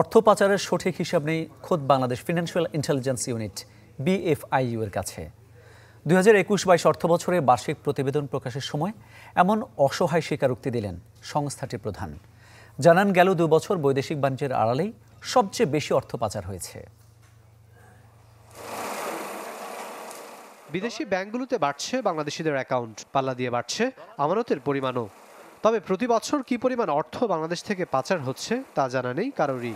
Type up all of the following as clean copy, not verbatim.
অর্থ পাচারের সঠিক হিসাব নেই খোদ Bangladesh financial intelligence unit BFIU এর কাছে 2021-22 অর্থবছরে বার্ষিক প্রতিবেদন প্রকাশের সময় এমন অসহায় স্বীকারোক্তি দিলেন সংস্থাটির প্রধান জানান গেল 2 বছর বৈদেশিক বাণিজ্যের আড়ালেই সবচেয়ে বেশি অর্থ পাচার হয়েছে বিদেশি ব্যাংকগুলোতে বাড়ছে বাংলাদেশিদের অ্যাকাউন্ট পাল্লা দিয়ে বাড়ছে আমানতের পরিমাণও তবে প্রতি বছর কি পরিমাণ অর্থ বাংলাদেশ থেকে পাচার হচ্ছে তা জানা নেই কারোরই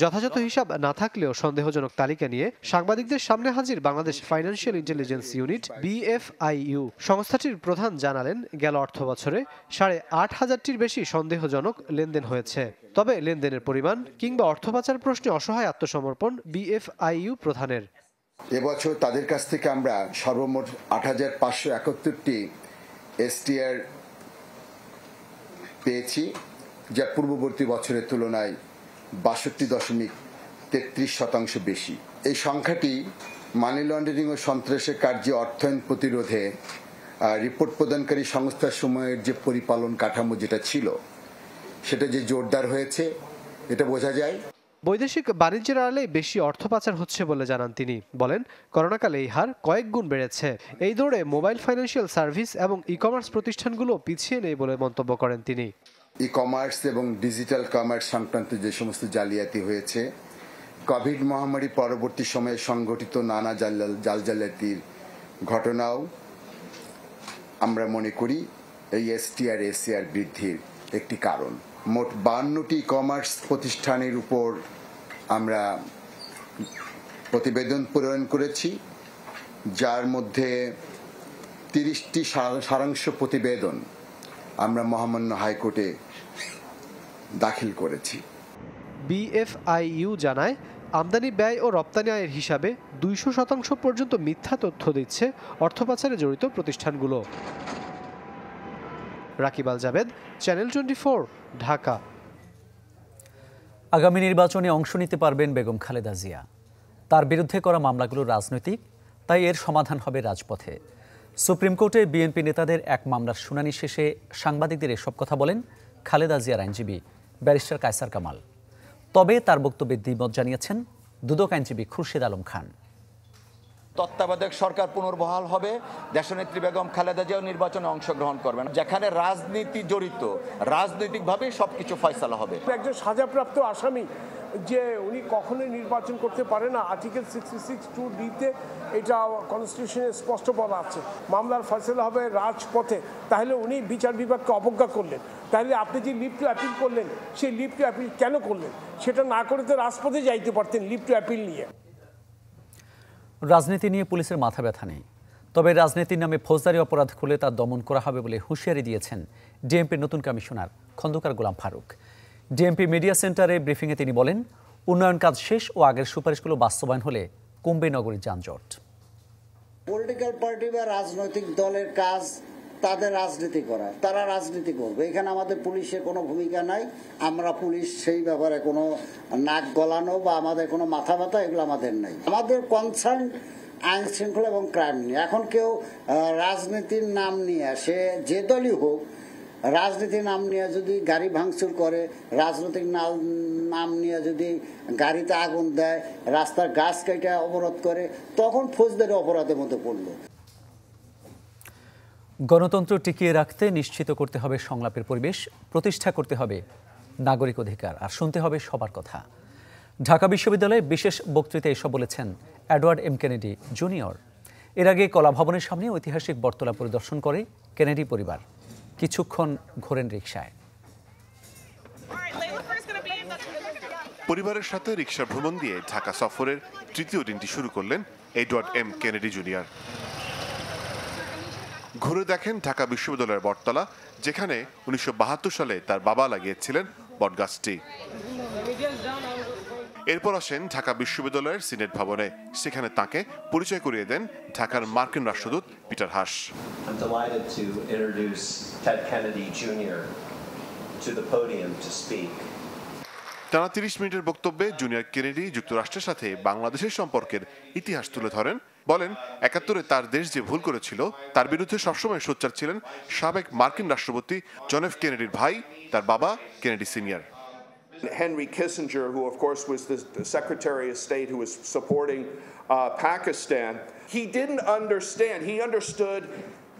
যথাযথ হিসাব না থাকলেও সন্দেহজনক তালিকা নিয়ে সাংবাদিকদের সামনে হাজির Bangladesh financial intelligence unit BFIU সংস্থাটির প্রধান জানালেন গেল অর্থবছরে 8,500-টির বেশি সন্দেহজনক লেনদেন হয়েছে তবে লেনদেনের পরিমাণ কিংবা অর্থ পাচার প্রশ্নে অসহায় আত্মসমর্পণ বিএফআইইউ প্রধানের এবছর তাদের কাছ থেকে আমরা সর্বমোট 8,571টি এসটিআর পেয়েছি যা পূর্ববর্তী বছরের তুলনায় 62.33% বেশি এই সংখ্যাটি মানি লন্ডারিং ও সন্ত্রাসের কার্যে অর্থায়ন প্রতিরোধে রিপোর্ট প্রদানকারী সংস্থার সময়ের যে পরিপালন কাঠামো যেটা ছিল সেটা যে জোরদার হয়েছে এটা বোঝা যায় বৈদেশিক বাণিজ্যের আড়ালে বেশি অর্থ পাচার হচ্ছে বলে জানান তিনি বলেন করোনাকালে এই হার কয়েক গুণ বেড়েছে এই দৌড়ে মোবাইল ফাইন্যান্সিয়াল সার্ভিস এবং ই-কমার্স প্রতিষ্ঠানগুলো পিছিয়ে নেই বলে মন্তব্য করেন তিনি ই-কমার্স এবং ডিজিটাল কমার্স সংক্রান্ত যে সমস্ত জালিয়াতি হয়েছে কোভিড মহামারী পরবর্তী সময়ে সংঘটিত নানা জালিয়াতির ঘটনাও আমরা মনে করি এই এসটিআর এসিআর বৃদ্ধির একটি কারণ মোট 52টি কমার্স প্রতিষ্ঠানের উপর আমরা প্রতিবেদন প্রেরণ করেছি যার মধ্যে 30টি সারাংশ প্রতিবেদন আমরা মহামান্য হাইকোর্টে দাখিল করেছি বিএফআইইউ জানায় আমদানি ব্যয় ও রপ্তানি আয়ের হিসাবে 200% পর্যন্ত মিথ্যা তথ্য দিচ্ছে অর্থ পাচারে জড়িত প্রতিষ্ঠানগুলো রাকিবাল জাবেদ চ্যানেল 24 ঢাকা আগামী নির্বাচনে অংশ নিতে পারবেন বেগম খালেদা জিয়া তার বিরুদ্ধে করা মামলাগুলো রাজনৈতিক তাই এর সমাধান হবে রাজপথে সুপ্রিম কোর্টে বিএনপি নেতাদের এক মামলার শুনানি শেষে সাংবাদিকদের এসব কথা বলেন খালেদা জিয়ার আইনজীবী ব্যারিস্টার কাইসার কামাল তবে তার বক্তব্যে দ্বিমত জানিয়েছেন দুদক আইনজীবী খুরশিদ আলম খান তত্ত্বাবধায়ক সরকার পুনর্বহাল হবে দেশনেত্রী বেগম খালেদা জিয়া নির্বাচনে অংশগ্রহণ করবেন যেখানে রাজনীতি জড়িত রাজনৈতিকভাবে সবকিছু ফয়সালা হবে একজন সাজাপ্রাপ্ত আসামি যে উনি কখনোই নির্বাচন করতে পারে না আর্টিকেল 66(2)(d)তে এটা কনস্টিটিউশনে স্পষ্ট বলা আছে মামলার ফয়সালা হবে রাজপথে তাহলে উনি বিচার বিভাগকে অবজ্ঞা করলেন তাহলে আপনি যে লিভ টু অ্যাপিল করলেন সেই লিভ টু অ্যাপিল কেন করলেন সেটা না করে তো রাজপথে যাইতে পারতেন লিভ টু অ্যাপিল নিয়ে রাজনীতি নিয়ে পুলিশের মাথা ব্যথা নেই তবে রাজনীতির নামে ফৌজদারি অপরাধ খুলে তা দমন করা হবে বলে হুঁশিয়ারি দিয়েছেন ডিএমপির নতুন commissioner Khandaker Golam Faruk DMP media সেন্টারে ব্রিফিংয়ে তিনি বলেন উন্নয়ন কাজ শেষ ও আগের সুপারিশগুলো বাস্তবায়ন হলে কমবে নগরীর যানজট পলিটিক্যাল পার্টি বা রাজনৈতিক দলের কাজ তাদের রাজনীতি করা তারা রাজনীতি করবে এখানে আমাদের পুলিশের কোনো ভূমিকা নাই আমরা পুলিশ সেই ব্যাপারে কোনো নাক গলানো বা আমাদের কোনো মাথা ব্যথা এগুলো আমাদের নাই আমাদের কনসার্ন আইন শৃঙ্খলা এবং ক্রাইম নিয়ে এখন কেউ রাজনীতির নাম নিয়ে সে যে দলই হোক রাজনীতির নাম নিয়ে যদি গাড়ি ভাঙচুর করে রাজনৈতিক নাম নিয়ে যদি গাড়িতে আগুন দেয় রাস্তার গাছ কেটে অবরোধ করে তখন ফৌজদারি অপরাধের মধ্যে পড়লো গণতন্ত্র টিকিয়ে রাখতে নিশ্চিত করতে হবে সংলাপের পরিবেশ প্রতিষ্ঠা করতে হবে নাগরিক অধিকার আর শুনতে হবে সবার কথা ঢাকা বিশ্ববিদ্যালয়ে বিশেষ বক্তৃতায় এসব বলেছেন এডওয়ার্ড এম কেনেডি জুনিয়র এর আগে কলাভবনের সামনে ঐতিহাসিক বটতলা পরিদর্শন করে কেনেডি পরিবার কিছুক্ষণ ঘোরেন রিকশায় পরিবারের সাথে রিকশা ভ্রমণ দিয়ে ঢাকা সফরের তৃতীয় দিনটি শুরু করলেন এডওয়ার্ড এম কেনেডি জুনিয়র ঘুরে দেখেন ঢাকা বিশ্ববিদ্যালয়ের বটতলা যেখানে 1972 সালে তার বাবা লাগিয়েছিলেন বটগাছটি এরপর আসেন ঢাকা বিশ্ববিদ্যালয়ের সিনেট ভবনে সেখানে তাকে পরিচয় করিয়ে দেন ঢাকার মার্কিন রাষ্ট্রদূত পিটার হাস টানা 30 মিনিটের বক্তব্যে জুনিয়র কেনেডি যুক্তরাষ্ট্রের সাথে বাংলাদেশের সম্পর্কের ইতিহাস তুলে ধরেন বলেন 71-এ তার দেশ যে ভুল করেছিল তার বিরুদ্ধে সবসময় সোচ্চার ছিলেন সাবেক মার্কিন রাষ্ট্রপতি জন এফ কেনেডির ভাই তার বাবা Kennedy senior Henry Kissinger, who of course was the Secretary of State who was supporting Pakistan, he didn't understand. He understood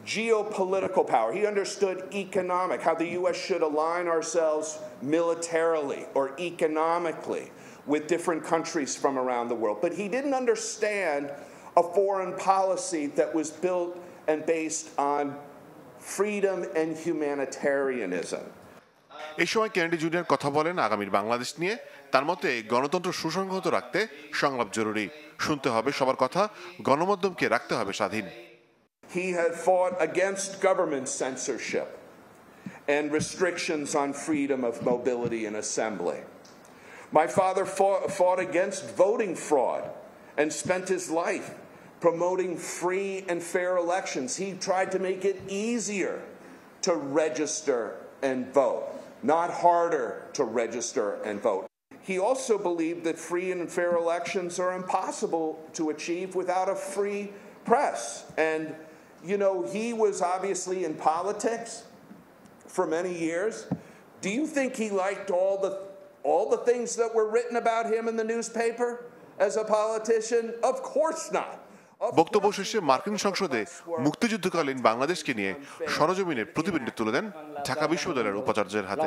geopolitical power. He understood economic, how the U.S. should align ourselves militarily or economically with different countries from around the world. But he didn't understand a foreign policy that was built and based on freedom and humanitarianism. এই সময় Kennedy junior কথা বলেন আগামীর বাংলাদেশ নিয়ে। তার মতে গণতন্ত্র সুসংহত রাখতে সংলাপ জরুরি। শুনতে হবে সবার কথা, গণমাধ্যমকে রাখতে হবে স্বাধীন। He had fought against government censorship and restrictions on freedom of mobility and assembly. My father fought against voting fraud and spent his life promoting free and fair elections. He tried to make it easier to register and vote, not harder to register and vote. He also believed that free and fair elections are impossible to achieve without a free press. And, you know, he was obviously in politics for many years. Do you think he liked all the things that were written about him in the newspaper as a politician? Of course not. বক্তব্য শেষে মার্কিন সংসদে মুক্তিযুদ্ধকালীন বাংলাদেশকে নিয়ে সরজমিনে প্রতিবেদন তুলে দেন ঢাকা বিশ্ববিদ্যালয়ের উপাচার্যের হাতে।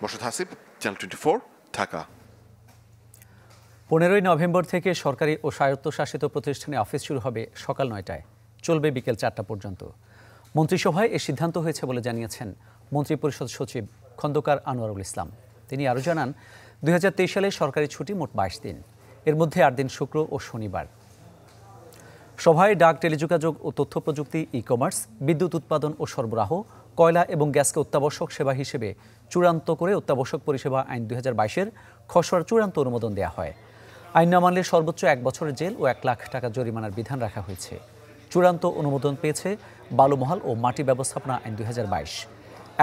মোর্শেদ হাসিব, চ্যানেল 24, ঢাকা। 15ই নভেম্বর থেকে সরকারি ও স্বায়ত্তশাসিত প্রতিষ্ঠানে অফিস শুরু হবে সকাল 9টায়, চলবে বিকেল 4টা পর্যন্ত। মন্ত্রিসভায় এ সিদ্ধান্ত হয়েছে বলে জানিয়েছেন মন্ত্রিপরিষদ সচিব খন্দকার আনোয়ারুল ইসলাম। তিনি আরও জানান 2023 সালে সরকারি ছুটি মোট 22 দিন, এর মধ্যে 8 দিন শুক্র ও শনিবার। সভায় ডাক, টেলিযোগাযোগ ও তথ্য প্রযুক্তি, ই-কমার্স, বিদ্যুৎ উৎপাদন ও সরবরাহ, কয়লা এবং গ্যাসকে অত্যাবশ্যক সেবা হিসেবে চূড়ান্ত করে অত্যাবশ্যক পরিষেবা আইন 2022-এর খসড়ার চূড়ান্ত অনুমোদন দেওয়া হয়। আইন না মানলে সর্বোচ্চ 1 বছরের জেল ও 1 লাখ টাকা জরিমানার বিধান রাখা হয়েছে। চূড়ান্ত অনুমোদন পেয়েছে বালুমহাল ও মাটি ব্যবস্থাপনা আইন 2022।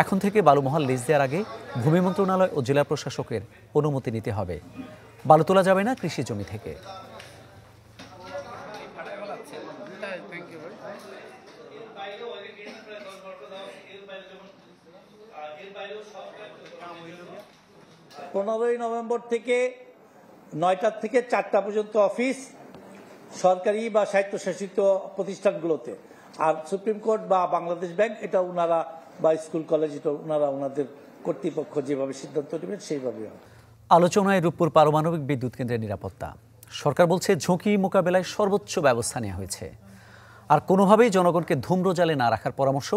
এখন থেকে বালুমহাল লিজ দেওয়ার আগে ভূমি মন্ত্রণালয় ও জেলা প্রশাসকের অনুমতি নিতে হবে। বালু তোলা যাবে না কৃষি জমি থেকে। পনেরোই নভেম্বর থেকে 9টার থেকে 4টা পর্যন্ত অফিস সরকারি বা স্বায়ত্তশাসিত প্রতিষ্ঠানগুলোতে। আর সুপ্রিম কোর্ট বা বাংলাদেশ ব্যাংক, এটা ওনারা বা স্কুল কলেজ, এটা ওনারা ওনাদের কর্তৃপক্ষ যেভাবে সিদ্ধান্ত নেবেন সেইভাবে। আলোচনায় রূপপুর পারমাণবিক বিদ্যুৎ কেন্দ্রের নিরাপত্তা। সরকার বলছে ঝুঁকি মোকাবেলায় সর্বোচ্চ ব্যবস্থা নেওয়া হয়েছে, আর কোনোভাবেই জনগণকে ধূম্রজালে না রাখার পরামর্শ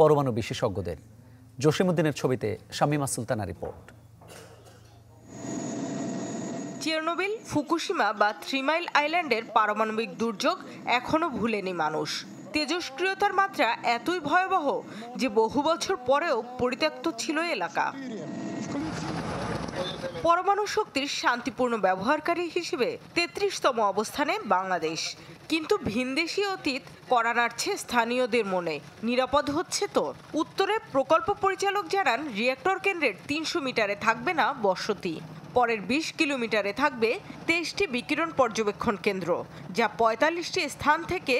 পরমাণু বিশেষজ্ঞদের। জসিম উদ্দিনের ছবিতে Shamima Sultana report. Chernobyl, Fukushima বা 3 মাইল আইল্যান্ডের পারমাণবিক দুর্যোগ এখনও ভুলেনি মানুষ। তেজস্ক্রিয়তার মাত্রা এতই ভয়াবহ যে বহু বছর পরেও পরিত্যক্ত ছিল এলাকা। পরমাণু শক্তির শান্তিপূর্ণ ব্যবহারকারী হিসেবে 33তম অবস্থানে বাংলাদেশ, কিন্তু ভিনদেশি অতীত কড়া নাড়ছে স্থানীয়দের মনে। নিরাপদ হচ্ছে তো? উত্তরে প্রকল্প পরিচালক জানান রিয়েক্টর কেন্দ্রের 300 মিটারে থাকবে না বসতি, পরের 20 কিলোমিটারে থাকবে 23টি বিকিরণ পর্যবেক্ষণ কেন্দ্র, যা 45টি স্থান থেকে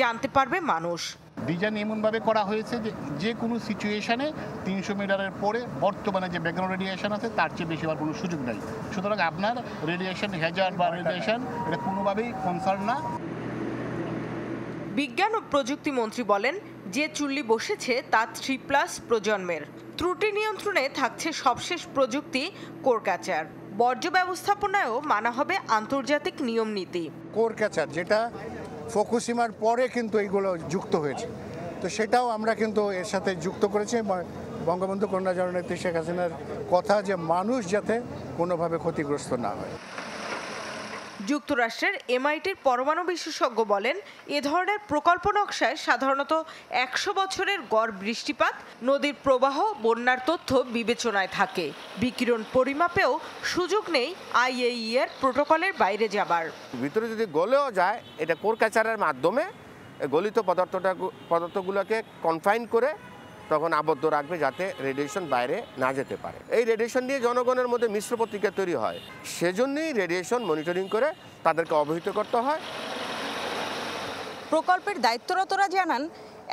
জানতে পারবে মানুষ। ডিজাইন এমনভাবে করা হয়েছে যে যে কোনো সিচুয়েশানে 300 মিটারের পরে বর্তমানে যে ব্যাকগ্রাউন্ড রেডিয়েশন আছে তার চেয়ে বেশি হওয়ার কোনো সুযোগ নেই। সুতরাং আপনার রেডিয়েশন হ্যাজার্ড বা রেডিয়েশন এটা কোনোভাবেই কনসার্ন না। বিজ্ঞান ও প্রযুক্তি মন্ত্রী বলেন যে চুল্লি বসেছে তা 3+ প্রজন্মের। ত্রুটি নিয়ন্ত্রণে থাকছে সবশেষ প্রযুক্তি, কোরকাচার। বর্জ্য ব্যবস্থাপনায়ও মানা হবে আন্তর্জাতিক নিয়ম নীতি। কোরকাচার যেটা ফুকুশিমার পরে কিন্তু এইগুলো যুক্ত হয়েছে, তো সেটাও আমরা কিন্তু এর সাথে যুক্ত করেছি। বঙ্গবন্ধু কন্যা জননেত্রী শেখ হাসিনার কথা যে মানুষ যাতে কোনোভাবে ক্ষতিগ্রস্ত না হয়। যুক্তরাষ্ট্রের এমআইটির পরমাণু বিশেষজ্ঞ বলেন এ ধরনের প্রকল্প নকশায় সাধারণত 100 বছরের গড় বৃষ্টিপাত, নদীর প্রবাহ, বন্যার তথ্য বিবেচনায় থাকে। বিকিরণ পরিমাপেও সুযোগ নেই আইএইএর প্রোটোকলের বাইরে যাবার। ভিতরে যদি গলেও যায়, এটা কোরকাচারের মাধ্যমে গলিত পদার্থগুলোকে কনফাইন করে তখন আবদ্ধ রাখবে, যাতে রেডিয়েশন বাইরে না যেতে পারে। এই রেডিয়েশন নিয়ে জনগণের মধ্যে মিশ্র প্রতিক্রিয়া তৈরি হয়, সেজন্যই রেডিয়েশন মনিটরিং করে তাদেরকে অবহিত করতে হয়। প্রকল্পের দায়িত্বরতরা জানান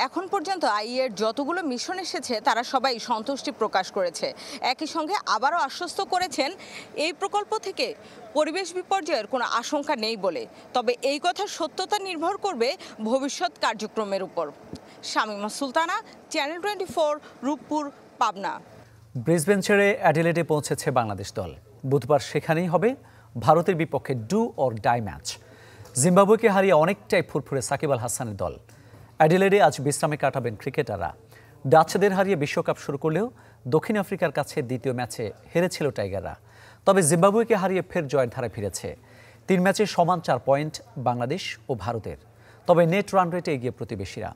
এখন পর্যন্ত আইএর যতগুলো মিশন এসেছে তারা সবাই সন্তুষ্টি প্রকাশ করেছে। একই সঙ্গে আবারও আশ্বস্ত করেছেন এই প্রকল্প থেকে পরিবেশ বিপর্যয়ের কোনো আশঙ্কা নেই বলে। তবে এই কথার সত্যতা নির্ভর করবে ভবিষ্যৎ কার্যক্রমের উপর। শামিমা সুলতানা, চ্যানেল 24, রূপপুর, পাবনা। ব্রিসবেন ছেড়ে অ্যাডিলেডে পৌঁছেছে বাংলাদেশ দল। বুধবার সেখানেই হবে ভারতের বিপক্ষে ডু অর ডাই ম্যাচ। জিম্বাবুয়েকে হারিয়ে অনেকটাই ফুরফুরে সাকিব আল হাসানের দল। অ্যাডিলেডে আজ বিশ্রামে কাটাবেন ক্রিকেটাররা। ডাচদের হারিয়ে বিশ্বকাপ শুরু করলেও দক্ষিণ আফ্রিকার কাছে দ্বিতীয় ম্যাচে হেরেছিল টাইগাররা। তবে জিম্বাবুয়েকে হারিয়ে ফের জয়ের ধারা ফিরেছে। 3 ম্যাচে সমান 4 পয়েন্ট বাংলাদেশ ও ভারতের। তবে নেট রান রেটে এগিয়ে প্রতিবেশীরা।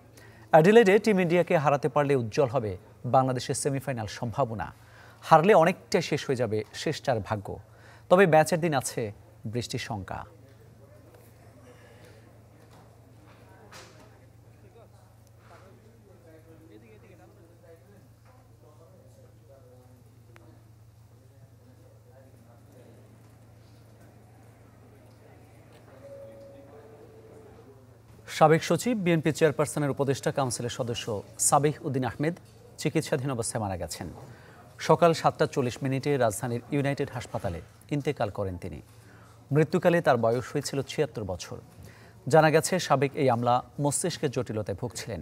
অ্যাডিলেডে টিম ইন্ডিয়াকে হারাতে পারলে উজ্জ্বল হবে বাংলাদেশের সেমিফাইনাল সম্ভাবনা। হারলে অনেকটা শেষ হয়ে যাবে শেষটার ভাগ্য। তবে ম্যাচের দিন আছে বৃষ্টির শঙ্কা। সাবেক সচিব, বিএনপি চেয়ারপারসনের উপদেষ্টা কাউন্সিলের সদস্য সাবিহ উদ্দিন আহমেদ চিকিৎসাধীন অবস্থায় মারা গেছেন। সকাল 7:40 রাজধানীর ইউনাইটেড হাসপাতালে ইন্তেকাল করেন তিনি। মৃত্যুকালে তার বয়স হয়েছিল 76 বছর। জানা গেছে সাবেক এই আমলা মস্তিষ্কের জটিলতায় ভুগছিলেন।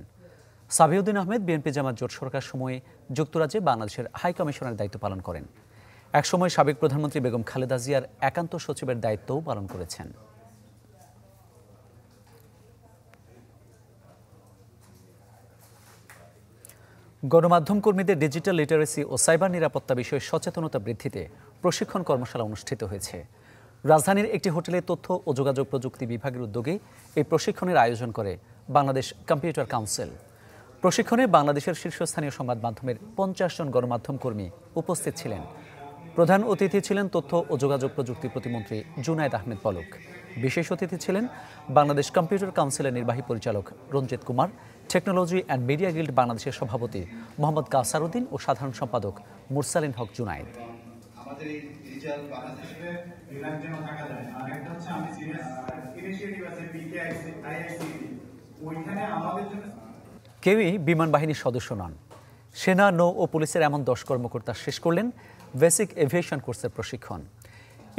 সাবিহ উদ্দিন আহমেদ বিএনপি জামাত জোট সরকার সময়ে যুক্তরাজ্যে বাংলাদেশের হাইকমিশনের দায়িত্ব পালন করেন। একসময় সাবেক প্রধানমন্ত্রী বেগম খালেদা জিয়ার একান্ত সচিবের দায়িত্বও পালন করেছেন। গণমাধ্যম কর্মীদের ডিজিটাল লিটারেসি ও সাইবার নিরাপত্তা বিষয়ে সচেতনতা বৃদ্ধিতে প্রশিক্ষণ কর্মশালা অনুষ্ঠিত হয়েছে। রাজধানীর একটি হোটেলে তথ্য ও যোগাযোগ প্রযুক্তি বিভাগের উদ্যোগে এই প্রশিক্ষণের আয়োজন করে বাংলাদেশ কম্পিউটার কাউন্সিল। প্রশিক্ষণে বাংলাদেশের শীর্ষস্থানীয় সংবাদ মাধ্যমের 50 জন গণমাধ্যম কর্মী উপস্থিত ছিলেন। প্রধান অতিথি ছিলেন তথ্য ও যোগাযোগ প্রযুক্তি প্রতিমন্ত্রী জুনাইদ আহমেদ পলক। বিশেষ অতিথি ছিলেন বাংলাদেশ কম্পিউটার কাউন্সিলের নির্বাহী পরিচালক Ranjit Kumar, technology and media guild বাংলাদেশের সভাপতি মোহাম্মদ কাসারুদ্দিন ও সাধারণ সম্পাদক মুরসালিন হক জুনায়েদ। কেউই বিমান বাহিনীর সদস্য নন। সেনা, নৌ ও পুলিশের এমন 10 কর্মকর্তা শেষ করলেন বেসিক এভিয়েশন কোর্সের প্রশিক্ষণ।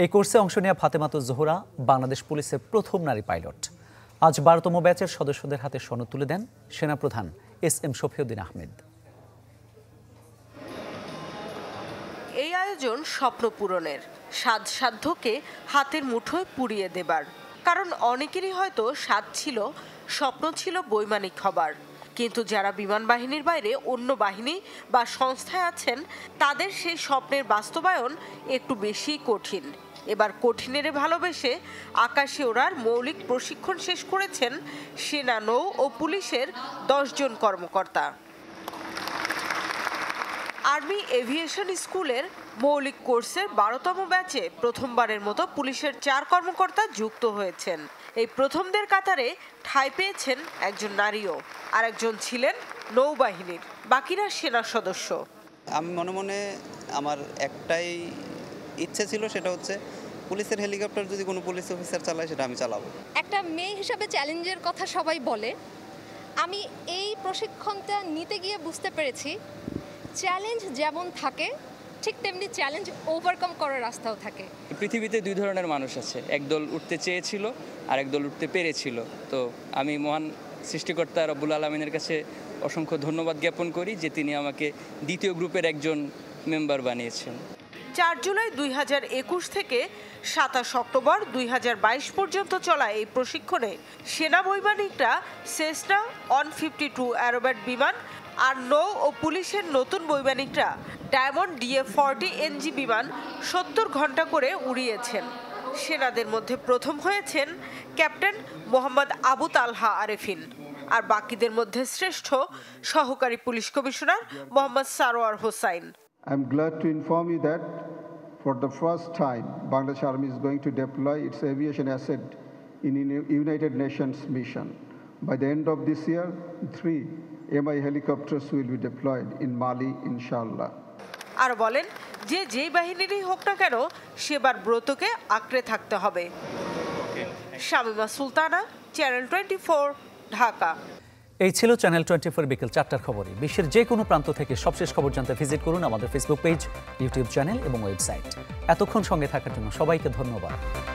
এই কোর্সে অংশ নেওয়া ফাতেমাতুজ জোহরা বাংলাদেশ পুলিশের প্রথম নারী পাইলট। আজ 12তম ব্যাচের সদস্যদের হাতে সনদ তুলে দেন সেনাপ্রধান এস এম সফিউদ্দিন আহমেদ। এই আয়োজন স্বপ্ন পূরণের, সাধ্যকে হাতের মুঠোয় পুড়িয়ে দেবার। কারণ অনেকেরই হয়তো সাধ ছিল, স্বপ্ন ছিল বৈমানিক হবার। কিন্তু যারা বিমান বাহিনীর বাইরে অন্য বাহিনী বা সংস্থায় আছেন তাদের সেই স্বপ্নের বাস্তবায়ন একটু বেশি কঠিন। এবার কঠিনের ভালোবেসে আকাশে ওড়ার মৌলিক প্রশিক্ষণ শেষ করেছেন সেনা, নৌ ও পুলিশের 10 জন কর্মকর্তা। আর্মি এভিয়েশন স্কুলের মৌলিক কোর্সের 12তম ব্যাচে প্রথমবারের মতো পুলিশের 4 কর্মকর্তা যুক্ত হয়েছেন। এই প্রথমদের কাতারে ঠাঁই পেয়েছেন একজন নারীও। আর একজন ছিলেন নৌবাহিনীর, বাকিরা সেনা সদস্য। আমি মনে মনে আমার একটাই ইচ্ছে ছিল, সেটা হচ্ছে পুলিশের হেলিকপ্টার যদি কোনো পুলিশ অফিসার চালায় সেটা আমি চালাবো। একটা মেয়ে হিসাবে চ্যালেঞ্জের কথা সবাই বলে। আমি এই প্রশিক্ষণটা নিতে গিয়ে বুঝতে পেরেছি চ্যালেঞ্জ যেমন থাকে ঠিক তেমনি চ্যালেঞ্জ ওভারকাম করার রাস্তাও থাকে। পৃথিবীতে 2 ধরনের মানুষ আছে, একদল উঠতে চেয়েছিল আর একদল উঠতে পেরেছিল। তো আমি মহান সৃষ্টিকর্তা রব্বুল আলমিনের কাছে অসংখ্য ধন্যবাদ জ্ঞাপন করি যে তিনি আমাকে দ্বিতীয় গ্রুপের একজন মেম্বার বানিয়েছেন। 4 জুলাই 2021 থেকে 27 অক্টোবর 2022 পর্যন্ত চলা এই প্রশিক্ষণে সেনা বৈমানিকরা সেসনা 152 অ্যারোব্যাট বিমান আর নৌ ও পুলিশের নতুন বৈমানিকরা ডায়মন্ড DA-40 NG বিমান 70 ঘন্টা করে উড়িয়েছেন। সেনাদের মধ্যে প্রথম হয়েছেন ক্যাপ্টেন মোহাম্মদ আবু তালহা আরেফিন, আর বাকিদের মধ্যে শ্রেষ্ঠ সহকারী police commissioner Mohammad Sarwar Hossain. I am glad to inform you that for the first time Bangladesh Army is going to deploy its aviation asset in United Nations mission. By the end of this year, 3 MI helicopters will be deployed in Mali, inshallah. আর বলেন যে বাহিনীরই হোক না কেন সেবার ব্রতকে আঁকড়ে থাকতে হবে। শামিমা সুলতানা, চ্যানেল 24, ঢাকা। এই ছিল চ্যানেল 24 বিকেল 4টার খবরই। বিশ্বের যে কোনো প্রান্ত থেকে সবশেষ খবর জানতে ভিজিট করুন আমাদের ফেসবুক পেজ, ইউটিউব চ্যানেল এবং ওয়েবসাইট। এতক্ষণ সঙ্গে থাকার জন্য সবাইকে ধন্যবাদ।